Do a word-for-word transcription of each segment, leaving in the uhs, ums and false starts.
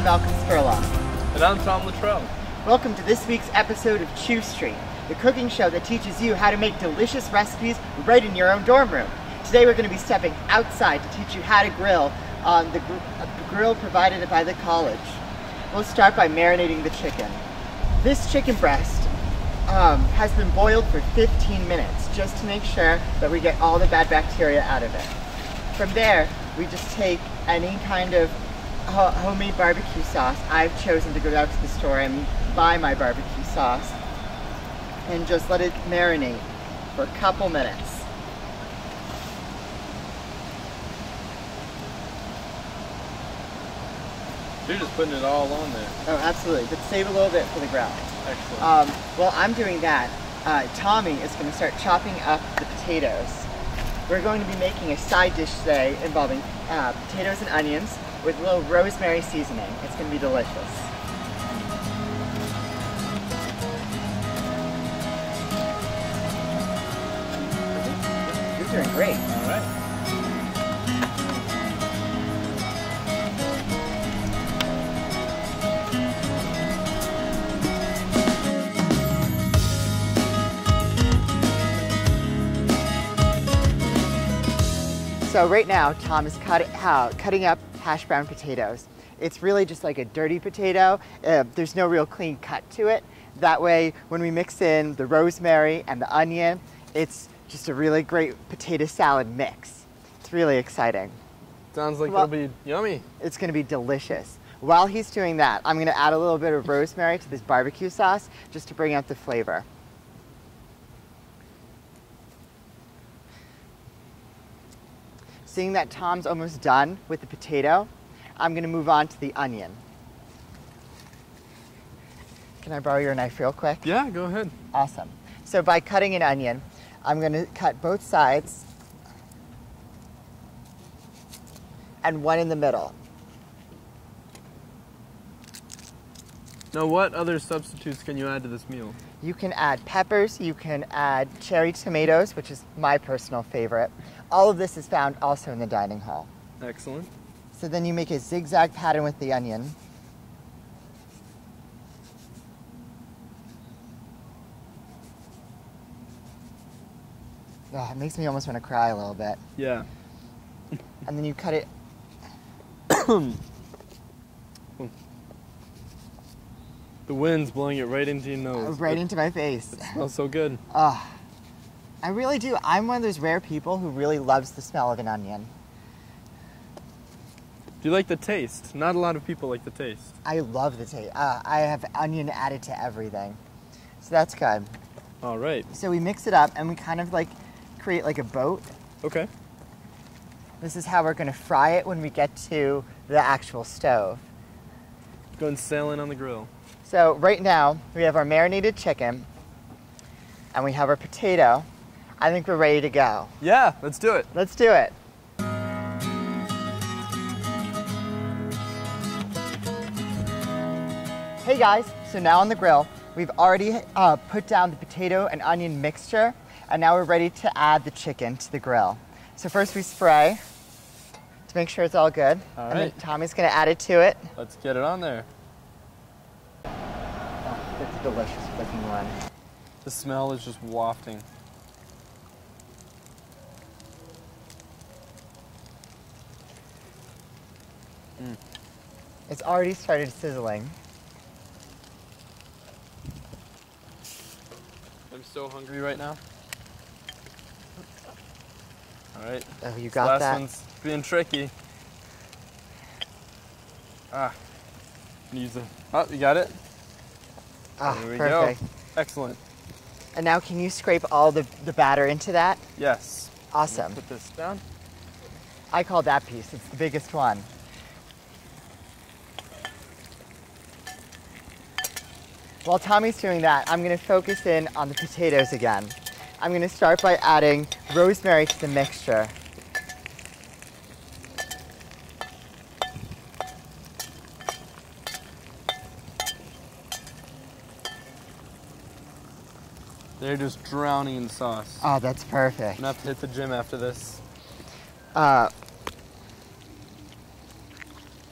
I'm Malcolm Spurlock. And I'm Tom Luttrell. Welcome to this week's episode of Chew Street, the cooking show that teaches you how to make delicious recipes right in your own dorm room. Today we're going to be stepping outside to teach you how to grill on the gr grill provided by the college. We'll start by marinating the chicken. This chicken breast um, has been boiled for fifteen minutes just to make sure that we get all the bad bacteria out of it. From there, we just take any kind of ho homemade barbecue sauce. I've chosen to go out to the store and buy my barbecue sauce and just let it marinate for a couple minutes. You're just putting it all on there. Oh, absolutely. But save a little bit for the ground. Excellent. Um, while I'm doing that, uh, Tommy is going to start chopping up the potatoes. We're going to be making a side dish today involving uh, potatoes and onions with a little rosemary seasoning. It's going to be delicious. You're doing great. All right. So right now, Tom is cut, how, cutting up hash brown potatoes. It's really just like a dirty potato. Uh, there's no real clean cut to it. That way, when we mix in the rosemary and the onion, it's just a really great potato salad mix. It's really exciting. Sounds like well, it'll be yummy. It's gonna be delicious. While he's doing that, I'm gonna add a little bit of rosemary to this barbecue sauce just to bring out the flavor. Seeing that Tom's almost done with the potato, I'm going to move on to the onion. Can I borrow your knife real quick? Yeah, go ahead. Awesome. So by cutting an onion, I'm going to cut both sides and one in the middle. Now what other substitutes can you add to this meal? You can add peppers, you can add cherry tomatoes, which is my personal favorite. All of this is found also in the dining hall. Excellent. So then you make a zigzag pattern with the onion. Oh, it makes me almost want to cry a little bit. Yeah. And then you cut it. The wind's blowing it right into your nose. Oh, right into my face. It smells so good. Oh, I really do. I'm one of those rare people who really loves the smell of an onion. Do you like the taste? Not a lot of people like the taste. I love the taste. Uh, I have onion added to everything. So that's good. All right. So we mix it up and we kind of like create like a boat. Okay. This is how we're going to fry it when we get to the actual stove. Go and sail in on the grill. So right now, we have our marinated chicken, and we have our potato. I think we're ready to go. Yeah, let's do it. Let's do it. Hey guys, so now on the grill, we've already uh, put down the potato and onion mixture, and now we're ready to add the chicken to the grill. So first we spray to make sure it's all good. All right. And then Tommy's gonna add it to it. Let's get it on there. It's a delicious looking one. The smell is just wafting. Mm. It's already started sizzling. I'm so hungry right now. All right. Oh, you got that. Last one's being tricky. Ah, use the. Oh, you got it. Ah, there we perfect. Go. Excellent. And now can you scrape all the, the batter into that? Yes. Awesome. Put this down. I call that piece. It's the biggest one. While Tommy's doing that, I'm going to focus in on the potatoes again. I'm going to start by adding rosemary to the mixture. They're just drowning in sauce. Oh, that's perfect. I'm gonna have to hit the gym after this. Uh,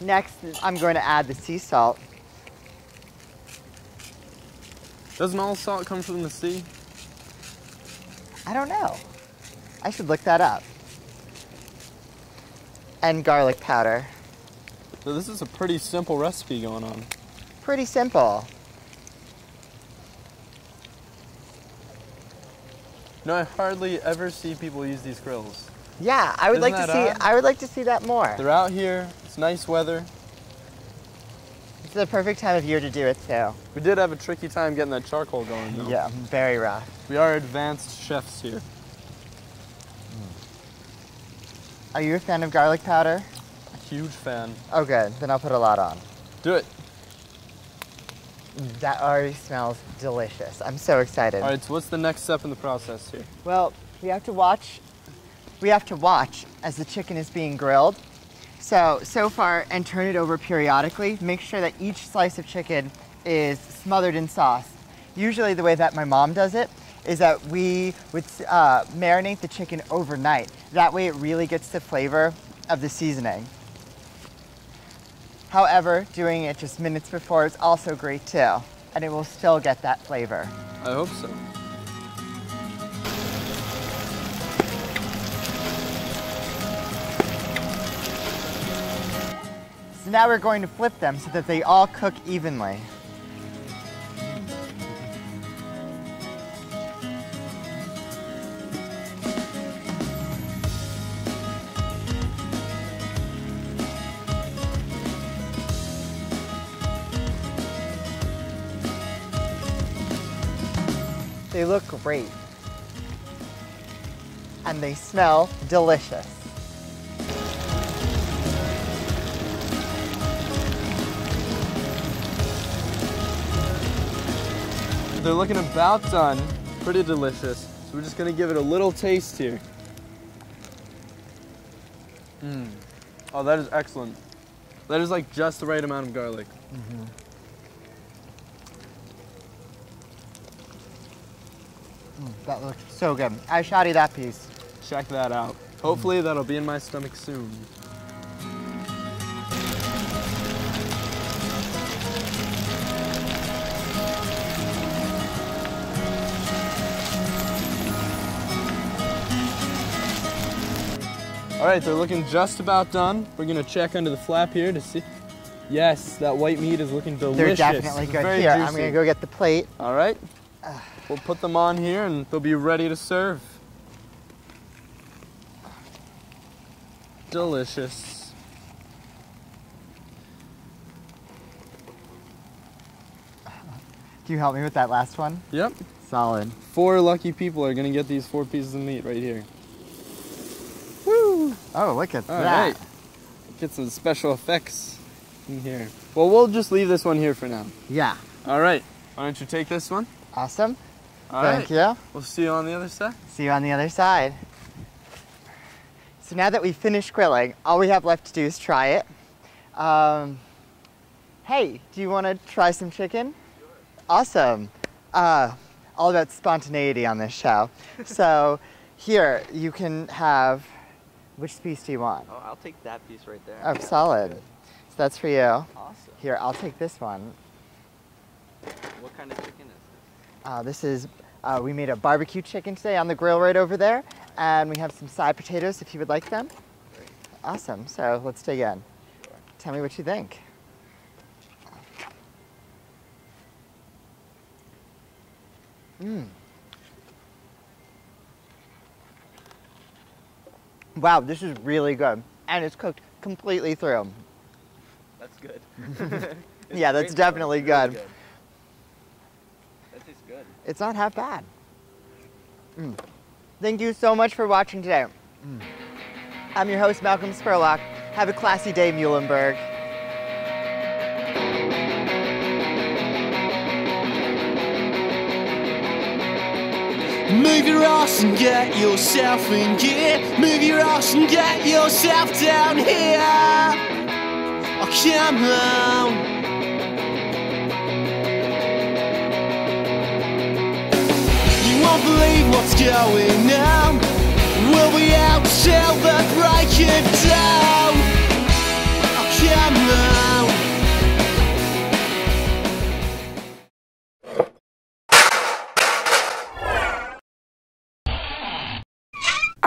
Next, I'm going to add the sea salt. Doesn't all salt come from the sea? I don't know. I should look that up. And garlic powder. So this is a pretty simple recipe going on. Pretty simple. No, I hardly ever see people use these grills. Yeah, I would Isn't like to see. Odd? I would like to see that more. They're out here. It's nice weather. It's the perfect time of year to do it too. We did have a tricky time getting that charcoal going, though. Yeah, very rough. We are advanced chefs here. Mm. Are you a fan of garlic powder? A huge fan. Oh, good. Then I'll put a lot on. Do it. That already smells delicious. I'm so excited. All right, so what's the next step in the process here? Well, we have to watch. We have to watch as the chicken is being grilled. So, so far, and turn it over periodically. Make sure that each slice of chicken is smothered in sauce. Usually the way that my mom does it is that we would uh, marinate the chicken overnight. That way it really gets the flavor of the seasoning. However, doing it just minutes before is also great too, and it will still get that flavor. I hope so. So now we're going to flip them so that they all cook evenly. They look great, and they smell delicious. They're looking about done, pretty delicious. So we're just gonna give it a little taste here. Mm. Oh, that is excellent. That is like just the right amount of garlic. Mm-hmm. That looks so good. I shall eat that piece. Check that out. Hopefully that'll be in my stomach soon. All right, they're looking just about done. We're gonna check under the flap here to see. Yes, that white meat is looking delicious. They're definitely good. Here, juicy. I'm gonna go get the plate. All right. We'll put them on here and they'll be ready to serve. Delicious. Can you help me with that last one? Yep. Solid. Four lucky people are gonna get these four pieces of meat right here. Woo! Oh, look at All that. Right. Get some special effects in here. Well, we'll just leave this one here for now. Yeah. All right, why don't you take this one? Awesome. All Thank right. you. We'll see you on the other side. See you on the other side. So now that we've finished grilling, all we have left to do is try it. Um, hey, do you want to try some chicken? Sure. Awesome. Uh, all about spontaneity on this show. So here you can have, which piece do you want? Oh, I'll take that piece right there. Oh, yeah, solid. That's so that's for you. Awesome. Here, I'll take this one. What kind of chicken is it? Uh, this is, uh, we made a barbecue chicken today on the grill right over there, and we have some side potatoes if you would like them. Great. Awesome, so let's dig in. Sure. Tell me what you think. Mm. Wow, this is really good, and it's cooked completely through. That's good. Yeah, that's definitely good. Really good. Good. It's not half bad. Mm. Thank you so much for watching today. Mm. I'm your host, Malcolm Spurlock. Have a classy day, Muhlenberg. Move your ass and get yourself in gear. Move your ass and get yourself down here. Oh, come on. Believe what's going on. We'll be out till the break of dawn. I'll come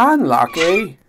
unlucky.